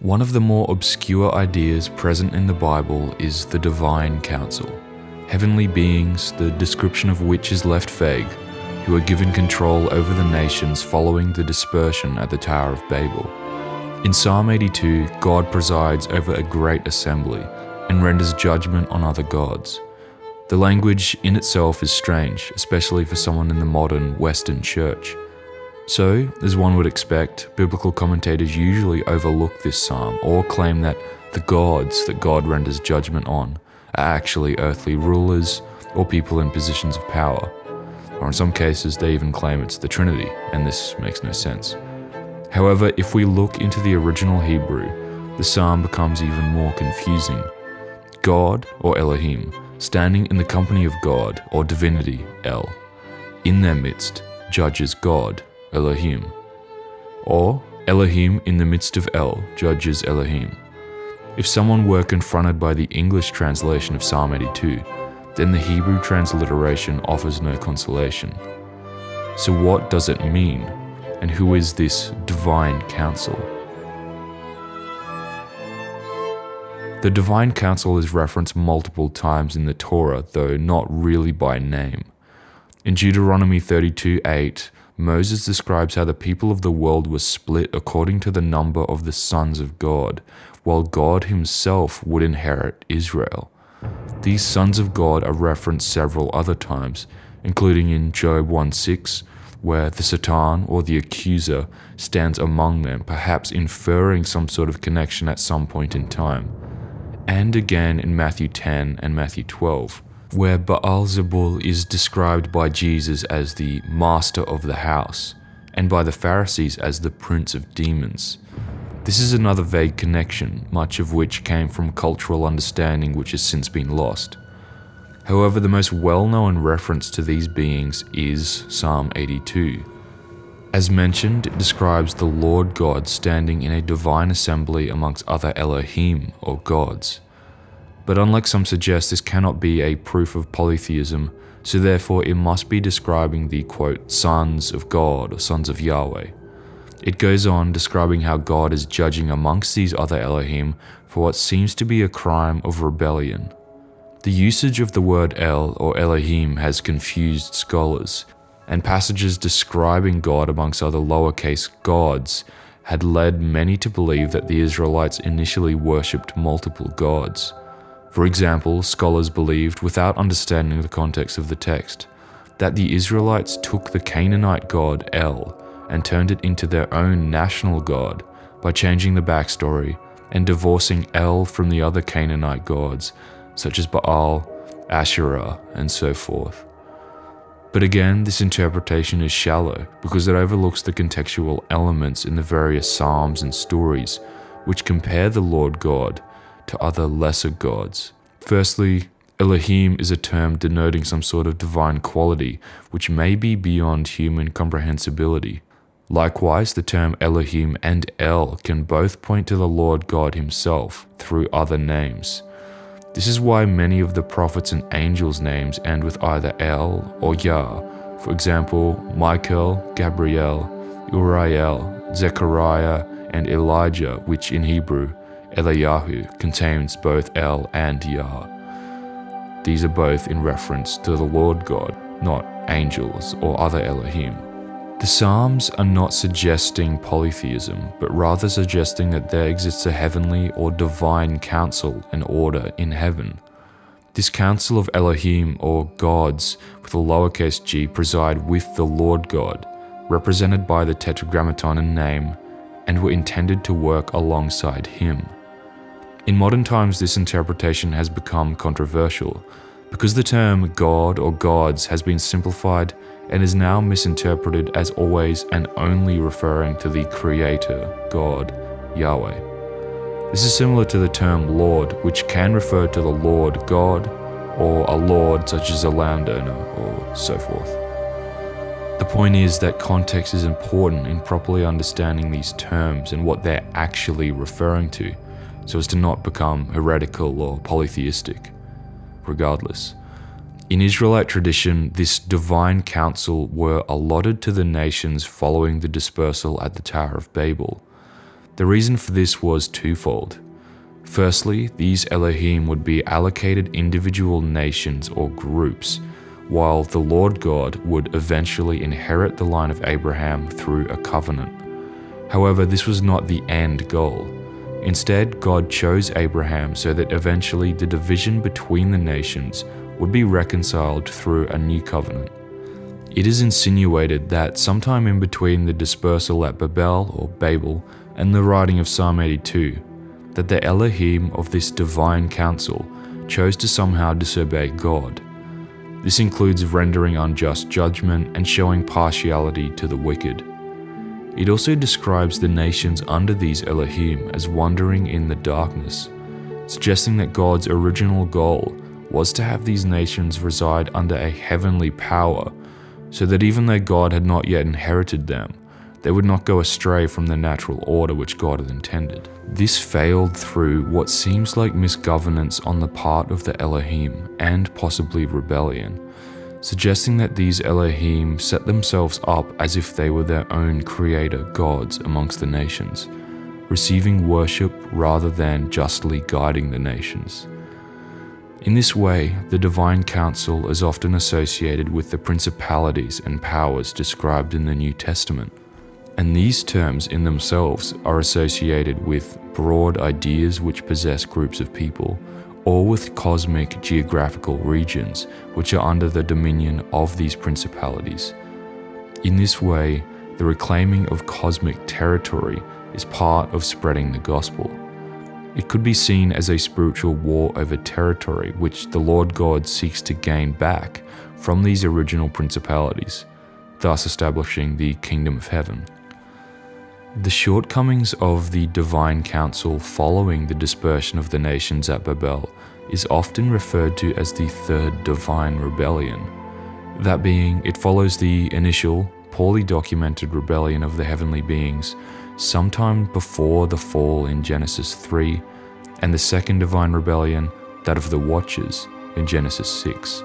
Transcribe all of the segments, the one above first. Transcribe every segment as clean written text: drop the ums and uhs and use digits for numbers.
One of the more obscure ideas present in the Bible is the divine council, heavenly beings, the description of which is left vague, who are given control over the nations following the dispersion at the Tower of Babel. In Psalm 82, God presides over a great assembly and renders judgment on other gods. The language in itself is strange, especially for someone in the modern Western church. So, as one would expect, biblical commentators usually overlook this psalm or claim that the gods that God renders judgment on are actually earthly rulers or people in positions of power. Or in some cases, they even claim it's the Trinity, and this makes no sense. However, if we look into the original Hebrew, the psalm becomes even more confusing. God, or Elohim, standing in the company of God, or divinity, El. In their midst, judges God, Elohim. Or, Elohim in the midst of El, judges Elohim. If someone were confronted by the English translation of Psalm 82, then the Hebrew transliteration offers no consolation. So what does it mean? And who is this divine council? The divine council is referenced multiple times in the Torah, though not really by name. In Deuteronomy 32:8, Moses describes how the people of the world were split according to the number of the sons of God, while God himself would inherit Israel. These sons of God are referenced several other times, including in Job 1:6, where the Satan, or the accuser, stands among them, perhaps inferring some sort of connection at some point in time. And again in Matthew 10 and Matthew 12, where Baalzebul is described by Jesus as the master of the house, and by the Pharisees as the prince of demons. This is another vague connection, much of which came from cultural understanding which has since been lost. However, the most well-known reference to these beings is Psalm 82. As mentioned, it describes the Lord God standing in a divine assembly amongst other Elohim, or gods. But unlike some suggest, this cannot be a proof of polytheism, so therefore it must be describing the, quote, sons of God, or sons of Yahweh. It goes on describing how God is judging amongst these other Elohim for what seems to be a crime of rebellion. The usage of the word El, or Elohim, has confused scholars, and passages describing God amongst other lowercase gods had led many to believe that the Israelites initially worshipped multiple gods. For example, scholars believed, without understanding the context of the text, that the Israelites took the Canaanite god El and turned it into their own national god by changing the backstory and divorcing El from the other Canaanite gods, such as Baal, Asherah, and so forth. But again, this interpretation is shallow because it overlooks the contextual elements in the various psalms and stories which compare the Lord God to other lesser gods. Firstly, Elohim is a term denoting some sort of divine quality which may be beyond human comprehensibility. Likewise, the term Elohim and El can both point to the Lord God himself through other names. This is why many of the prophets and angels' names end with either El or Yah, for example, Michael, Gabriel, Uriel, Zechariah, and Elijah, which in Hebrew, Eliyahu, contains both El and Yah. These are both in reference to the Lord God, not angels or other Elohim. The Psalms are not suggesting polytheism, but rather suggesting that there exists a heavenly or divine council and order in heaven. This council of Elohim, or gods, with a lowercase g, preside with the Lord God, represented by the Tetragrammaton in name, and were intended to work alongside him. In modern times, this interpretation has become controversial, because the term God or gods has been simplified and is now misinterpreted as always and only referring to the Creator, God, Yahweh. This is similar to the term Lord, which can refer to the Lord God, or a lord such as a landowner, or so forth. The point is that context is important in properly understanding these terms and what they're actually referring to, so as to not become heretical or polytheistic. Regardless, in Israelite tradition, this divine council were allotted to the nations following the dispersal at the Tower of Babel. The reason for this was twofold. Firstly, these Elohim would be allocated individual nations or groups, while the Lord God would eventually inherit the line of Abraham through a covenant. However, this was not the end goal. Instead, God chose Abraham so that eventually the division between the nations would be reconciled through a new covenant. It is insinuated that sometime in between the dispersal at Babel or Babel and the writing of Psalm 82, that the Elohim of this divine council chose to somehow disobey God. This includes rendering unjust judgment and showing partiality to the wicked. It also describes the nations under these Elohim as wandering in the darkness, suggesting that God's original goal was to have these nations reside under a heavenly power, so that even though God had not yet inherited them, they would not go astray from the natural order which God had intended. This failed through what seems like misgovernance on the part of the Elohim and possibly rebellion, suggesting that these Elohim set themselves up as if they were their own creator gods amongst the nations, receiving worship rather than justly guiding the nations. In this way, the divine council is often associated with the principalities and powers described in the New Testament, and these terms in themselves are associated with broad ideas which possess groups of people, or with cosmic geographical regions which are under the dominion of these principalities. In this way, the reclaiming of cosmic territory is part of spreading the gospel. It could be seen as a spiritual war over territory which the Lord God seeks to gain back from these original principalities, thus establishing the kingdom of heaven. The shortcomings of the divine council following the dispersion of the nations at Babel is often referred to as the third divine rebellion. That being, it follows the initial, poorly documented rebellion of the heavenly beings sometime before the fall in Genesis 3, and the second divine rebellion, that of the Watchers, in Genesis 6.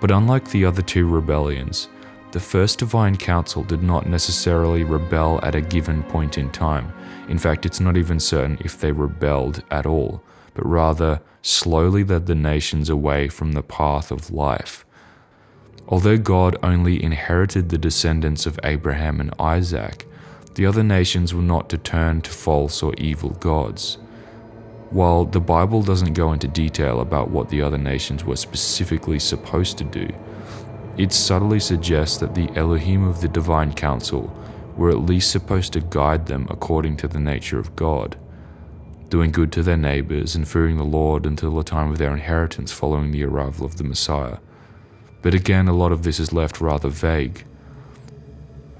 But unlike the other two rebellions, the first divine council did not necessarily rebel at a given point in time. In fact, it's not even certain if they rebelled at all, but rather slowly led the nations away from the path of life. Although God only inherited the descendants of Abraham and Isaac, the other nations were not to turn to false or evil gods. While the Bible doesn't go into detail about what the other nations were specifically supposed to do, it subtly suggests that the Elohim of the divine council were at least supposed to guide them according to the nature of God, doing good to their neighbors and fearing the Lord until the time of their inheritance following the arrival of the Messiah. But again, a lot of this is left rather vague.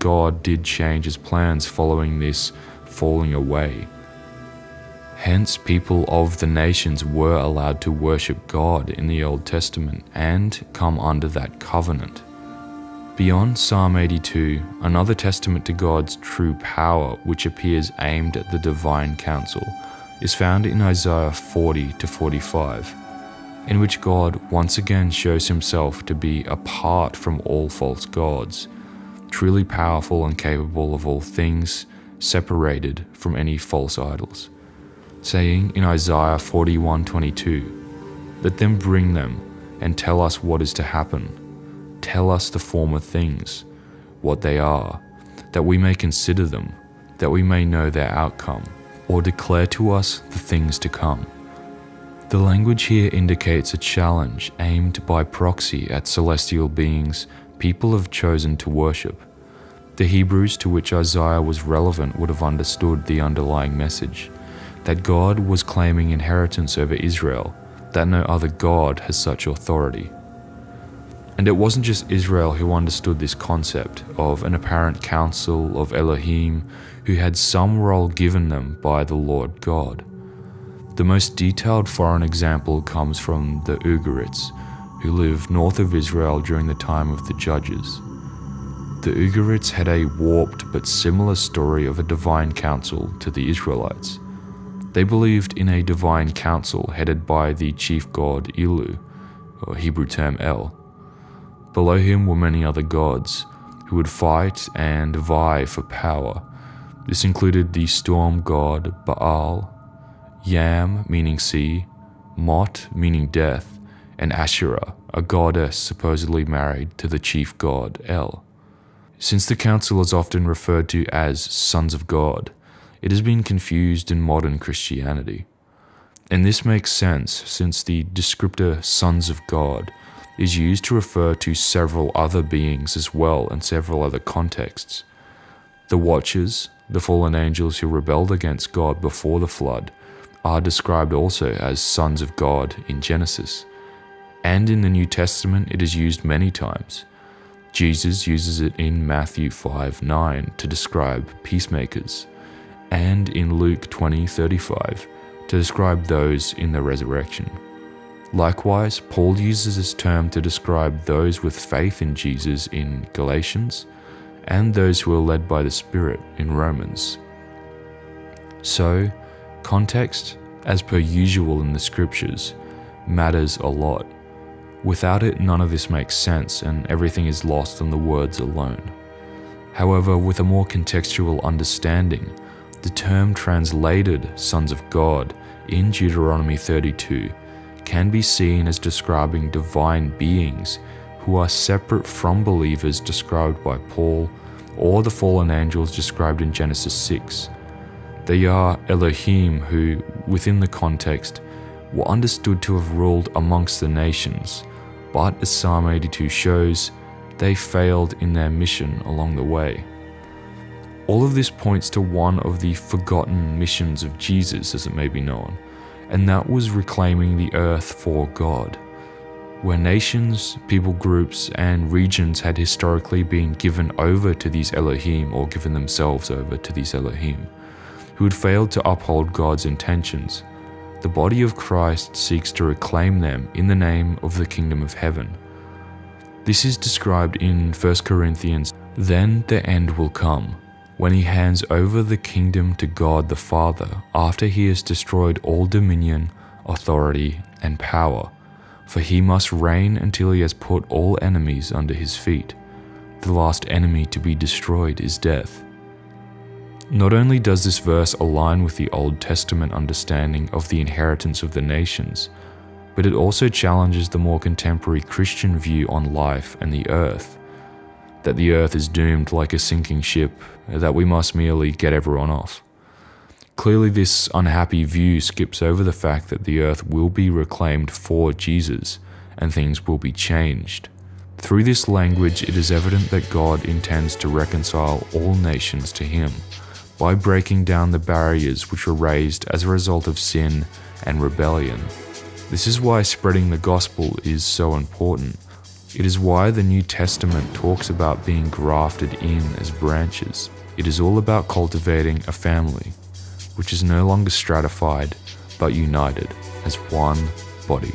God did change his plans following this falling away. Hence, people of the nations were allowed to worship God in the Old Testament and come under that covenant. Beyond Psalm 82, another testament to God's true power, which appears aimed at the divine council, is found in Isaiah 40-45, in which God once again shows himself to be apart from all false gods, truly powerful and capable of all things, separated from any false idols, saying in Isaiah 41:22, "Let them bring them and tell us what is to happen. Tell us the former things, what they are, that we may consider them, that we may know their outcome, or declare to us the things to come." The language here indicates a challenge aimed by proxy at celestial beings people have chosen to worship. The Hebrews to which Isaiah was relevant would have understood the underlying message, that God was claiming inheritance over Israel, that no other God has such authority. And it wasn't just Israel who understood this concept of an apparent council of Elohim who had some role given them by the Lord God. The most detailed foreign example comes from the Ugarites, who lived north of Israel during the time of the Judges. The Ugarites had a warped but similar story of a divine council to the Israelites. They believed in a divine council headed by the chief god Elu, or Hebrew term El. Below him were many other gods who would fight and vie for power. This included the storm god Baal, Yam meaning sea, Mot meaning death, and Asherah, a goddess supposedly married to the chief god El. Since the council is often referred to as Sons of God, it has been confused in modern Christianity. And this makes sense since the descriptor Sons of God is used to refer to several other beings as well in several other contexts. The Watchers, the fallen angels who rebelled against God before the flood, are described also as sons of God in Genesis. And in the New Testament it is used many times. Jesus uses it in Matthew 5:9 to describe peacemakers, and in Luke 20:35 to describe those in the resurrection. Likewise, Paul uses this term to describe those with faith in Jesus in Galatians, and those who are led by the Spirit in Romans. So, context, as per usual in the scriptures, matters a lot. Without it, none of this makes sense and everything is lost on the words alone. However, with a more contextual understanding, the term translated Sons of God in Deuteronomy 32 can be seen as describing divine beings who are separate from believers described by Paul or the fallen angels described in Genesis 6. They are Elohim who, within the context, were understood to have ruled amongst the nations, but as Psalm 82 shows, they failed in their mission along the way. All of this points to one of the forgotten missions of Jesus, as it may be known, and that was reclaiming the earth for God, where nations, people groups, and regions had historically been given over to these Elohim or given themselves over to these Elohim, who had failed to uphold God's intentions. The body of Christ seeks to reclaim them in the name of the kingdom of heaven. This is described in 1 Corinthians, "Then the end will come, when he hands over the kingdom to God the Father, after he has destroyed all dominion, authority, and power. For he must reign until he has put all enemies under his feet. The last enemy to be destroyed is death." Not only does this verse align with the Old Testament understanding of the inheritance of the nations, but it also challenges the more contemporary Christian view on life and the earth, that the earth is doomed like a sinking ship, that we must merely get everyone off. Clearly, this unhappy view skips over the fact that the earth will be reclaimed for Jesus and things will be changed. Through this language, it is evident that God intends to reconcile all nations to him, by breaking down the barriers which were raised as a result of sin and rebellion. This is why spreading the gospel is so important. It is why the New Testament talks about being grafted in as branches. It is all about cultivating a family, which is no longer stratified, but united as one body.